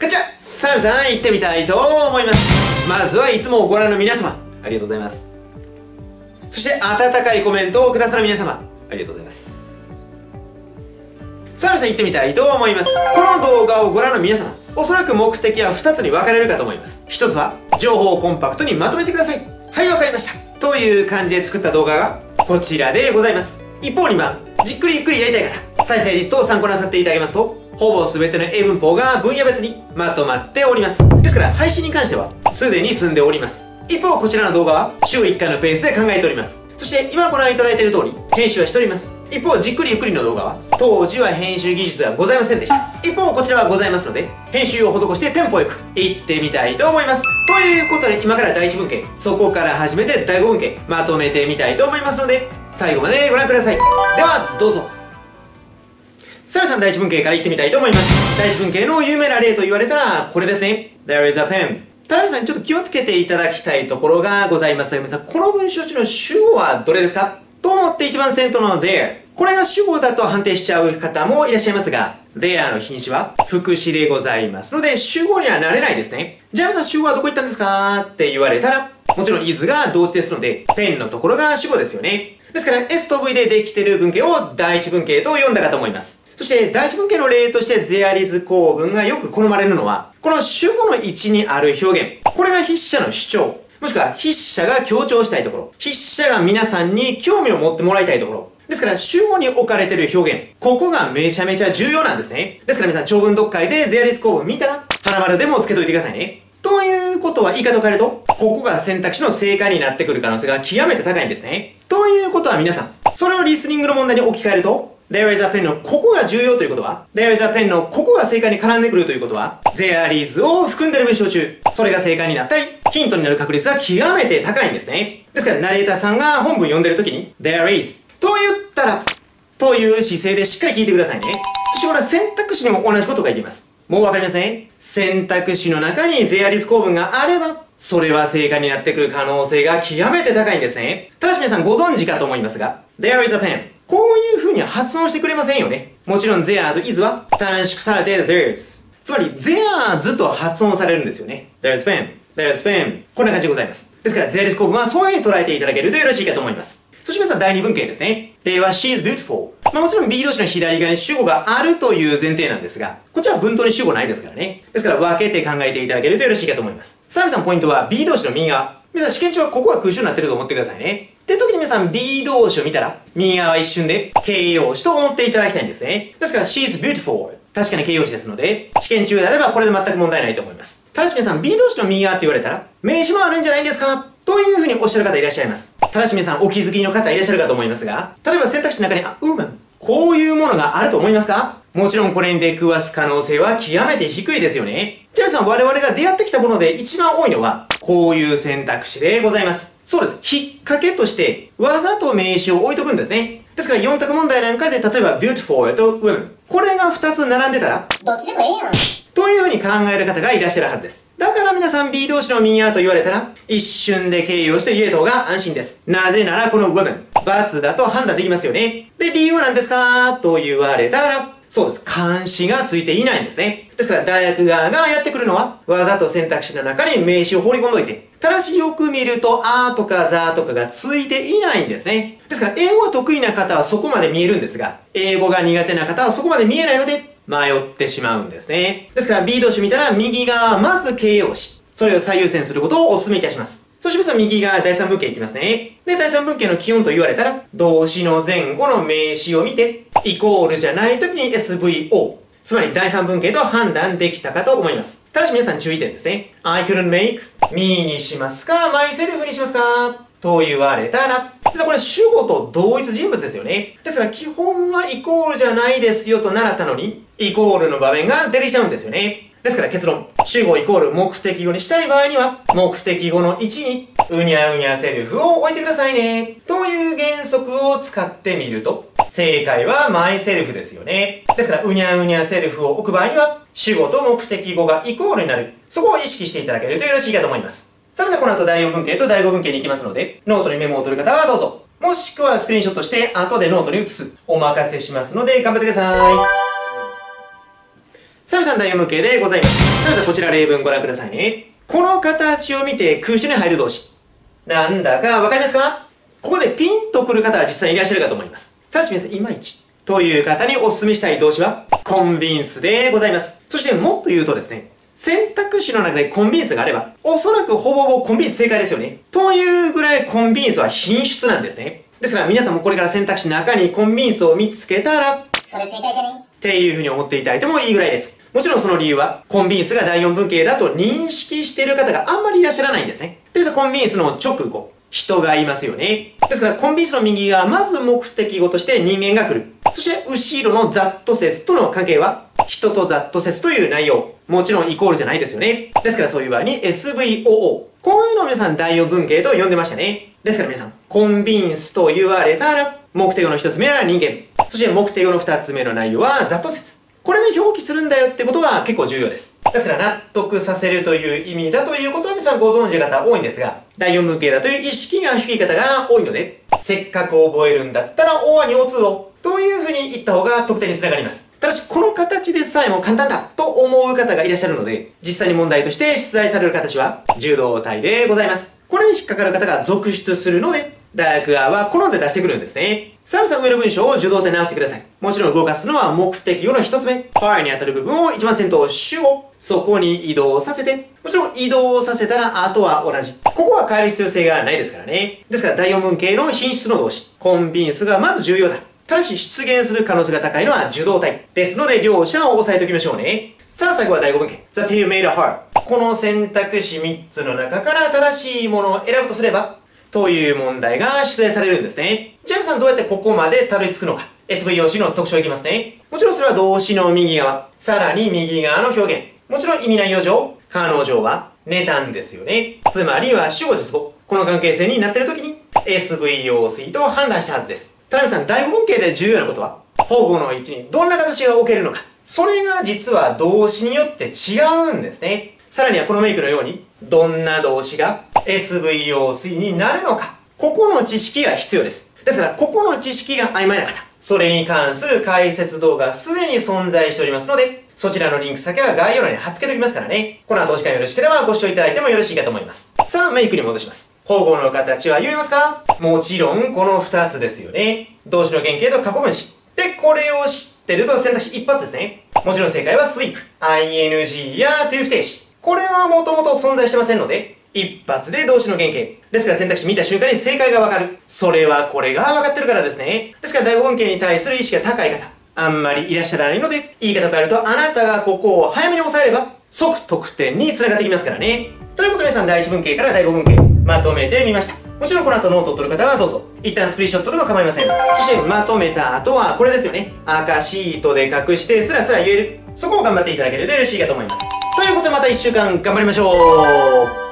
こんにちは、サムさん行ってみたいと思います。まずはいつもご覧の皆様ありがとうございます。そして温かいコメントをくださる皆様ありがとうございます。サムさん行ってみたいと思います。この動画をご覧の皆様、おそらく目的は2つに分かれるかと思います。1つは情報をコンパクトにまとめてください。はい、わかりました、という感じで作った動画がこちらでございます。一方、2番、じっくりゆっくりやりたい方、再生リストを参考になさっていただけますと、ほぼ全ての英文法が分野別にまとまっております。ですから、配信に関しては、すでに済んでおります。一方、こちらの動画は、週1回のペースで考えております。そして、今ご覧いただいている通り、編集はしております。一方、じっくりゆっくりの動画は、当時は編集技術がございませんでした。一方、こちらはございますので、編集を施してテンポよく、いってみたいと思います。ということで、今から第1文型、そこから始めて第5文型、まとめてみたいと思いますので、最後までご覧ください。では、どうぞ。サムさん、第一文系から行ってみたいと思います。第一文系の有名な例と言われたら、これですね。There is a pen。田辺さん、ちょっと気をつけていただきたいところがございます。皆さん、この文章中の主語はどれですかと思って一番先頭の there。これが主語だと判定しちゃう方もいらっしゃいますが、there の品詞は副詞でございますので、主語にはなれないですね。じゃあ皆さん、主語はどこ行ったんですかって言われたら、もちろん is が動詞ですので、pen のところが主語ですよね。ですから、S と V でできている文型を第一文型と呼んだかと思います。そして、第一文型の例として、there is 構文がよく好まれるのは、この主語の位置にある表現。これが筆者の主張。もしくは、筆者が強調したいところ。筆者が皆さんに興味を持ってもらいたいところ。ですから、主語に置かれている表現。ここがめちゃめちゃ重要なんですね。ですから皆さん、長文読解で there is 構文見たら、花丸でもつけといてくださいね。ということは、言い方を変えると、ここが選択肢の正解になってくる可能性が極めて高いんですね。ということは皆さん、それをリスニングの問題に置き換えると、there is a pen のここが重要ということは、there is a pen のここが正解に絡んでくるということは、there is を含んでる文章中、それが正解になったり、ヒントになる確率は極めて高いんですね。ですから、ナレーターさんが本文読んでるときに、there is と言ったら、という姿勢でしっかり聞いてくださいね。そしてこれは選択肢にも同じことが言えます。もうわかりますね。選択肢の中にthere is 構文があれば、それは正解になってくる可能性が極めて高いんですね。ただし皆さんご存知かと思いますが、there is a pen。こういう風には発音してくれませんよね。もちろん there と is は短縮されて there's。つまり there's と発音されるんですよね。there's pen。there's pen。こんな感じでございます。ですから there is 構文はそういう風に捉えていただけるとよろしいかと思います。そして皆さん第2文型ですね。例は she is beautiful。もちろん B 動詞の左側に主語があるという前提なんですが、こちらは文頭に主語ないですからね。ですから分けて考えていただけるとよろしいかと思います。サムさんポイントは B 動詞の右側。皆さん試験中はここが空詞になってると思ってくださいね。って時に皆さん B 動詞を見たら、右側は一瞬で形容詞と思っていただきたいんですね。ですから she is beautiful。確かに形容詞ですので、試験中であればこれで全く問題ないと思います。ただし皆さん B 動詞の右側って言われたら、名詞もあるんじゃないですかという風におっしゃる方いらっしゃいます。ただし皆さんお気づきの方いらっしゃるかと思いますが、例えば選択肢の中に、woman。こういうものがあると思いますか？もちろんこれに出くわす可能性は極めて低いですよね。じゃあ皆さん我々が出会ってきたもので一番多いのは、こういう選択肢でございます。そうです。引っ掛けとして、わざと名詞を置いとくんですね。ですから4択問題なんかで、例えば beautiful と woman。これが2つ並んでたら、どっちでもええやん。という風に考える方がいらっしゃるはずです。だから皆さん B 動詞の右側と言われたら、一瞬で形容詞と言えた方が安心です。なぜならこの woman、×だと判断できますよね。で、理由は何ですかと言われたら、そうです。冠詞がついていないんですね。ですから、大学側がやってくるのは、わざと選択肢の中に名詞を放り込んどいて、ただしよく見ると、あーとかざーとかがついていないんですね。ですから、英語が得意な方はそこまで見えるんですが、英語が苦手な方はそこまで見えないので、迷ってしまうんですね。ですから、B 動詞見たら、右側はまず形容詞。それを最優先することをお勧めいたします。そして皆さん右側第3文型いきますね。で、第3文型の基本と言われたら、動詞の前後の名詞を見て、イコールじゃないときに SVO。つまり第3文型と判断できたかと思います。ただし皆さん注意点ですね。I couldn't make me にしますか myself にしますかと言われたら、これ主語と同一人物ですよね。ですから基本はイコールじゃないですよと習ったのに、イコールの場面が出てきちゃうんですよね。ですから結論。主語イコール目的語にしたい場合には、目的語の位置に、うにゃうにゃセルフを置いてくださいね。という原則を使ってみると、正解はマイセルフですよね。ですから、うにゃうにゃセルフを置く場合には、主語と目的語がイコールになる。そこを意識していただけるとよろしいかと思います。さあ、この後第4文型と第5文型に行きますので、ノートにメモを取る方はどうぞ。もしくはスクリーンショットして、後でノートに移す。お任せしますので、頑張ってください。久々の太陽向けでございます。久々こちら例文ご覧くださいね。この形を見て空中に入る動詞。なんだかわかりますか？ここでピンとくる方は実際いらっしゃるかと思います。ただし皆さん、いまいちという方にお勧めしたい動詞は、コンビンスでございます。そしてもっと言うとですね、選択肢の中でコンビンスがあれば、おそらくほぼほぼコンビンス正解ですよね。というぐらいコンビンスは品質なんですね。ですから皆さんもこれから選択肢の中にコンビンスを見つけたら、それ正解じゃね？っていうふうに思っていただいてもいいぐらいです。もちろんその理由は、コンビンスが第4文型だと認識している方があんまりいらっしゃらないんですね。ということはコンビンスの直後、人がいますよね。ですからコンビンスの右側、まず目的語として人間が来る。そして後ろの雑と接との関係は、人と雑と接という内容。もちろんイコールじゃないですよね。ですからそういう場合に SVOO。こういうのを皆さん第4文型と呼んでましたね。ですから皆さん、コンビンスと言われたら、目的語の一つ目は人間。そして目的語の二つ目の内容は雑と接。これで表記するんだよってことは結構重要です。ですから納得させるという意味だということは皆さんご存知の方多いんですが、第4文型だという意識が低い方が多いので、せっかく覚えるんだったら、おわにおつをというふうに言った方が得点につながります。ただし、この形でさえも簡単だと思う方がいらっしゃるので、実際に問題として出題される形は、受動態でございます。これに引っかかる方が続出するので、大学側は好んで出してくるんですね。さあ皆さん、上の文章を受動で直してください。もちろん動かすのは目的語の一つ目。はいに当たる部分を一番先頭、主語。そこに移動させて。もちろん移動させたら、あとは同じ。ここは変える必要性がないですからね。ですから、第4文型の品質の動詞。コンビンスがまず重要だ。ただし、出現する可能性が高いのは受動態。ですので、両者を押さえておきましょうね。さあ、最後は第5文型。The pill made a heart。この選択肢3つの中から正しいものを選ぶとすれば、という問題が出題されるんですね。じゃあ皆さんどうやってここまでたどり着くのか。SVO 詞の特徴いきますね。もちろんそれは動詞の右側。さらに右側の表現。もちろん意味内容上、彼女は寝たんですよね。つまりは主語述語。この関係性になっている時に SVO 詞と判断したはずです。ただ皆さん、第5文型で重要なことは、保護の位置にどんな形が置けるのか。それが実は動詞によって違うんですね。さらにはこのメイクのように、どんな動詞が SVO 詞になるのか。ここの知識が必要です。ですから、ここの知識が曖昧な方。それに関する解説動画がすでに存在しておりますので、そちらのリンク先は概要欄に貼っ付けておきますからね。この後お時間よろしければご視聴いただいてもよろしいかと思います。さあ、メイクに戻します。保護の形は言えますか？もちろん、この2つですよね。動詞の原型と過去分詞。で、これを知ってると選択肢一発ですね。もちろん正解は sleep、ing や to 不定詞。これはもともと存在してませんので、一発で動詞の原型。ですから選択肢見た瞬間に正解がわかる。それはこれがわかってるからですね。ですから第5文型に対する意識が高い方、あんまりいらっしゃらないので、言い方を変えるとあなたがここを早めに押さえれば、即得点に繋がってきますからね。ということで皆さん、第1文型から第5文型、まとめてみました。もちろんこの後ノートを取る方はどうぞ。一旦スクリーンショットでも構いません。そしてまとめた後はこれですよね。赤シートで隠してスラスラ言える。そこも頑張っていただけるとよろしいかと思います。ということでまた1週間頑張りましょう。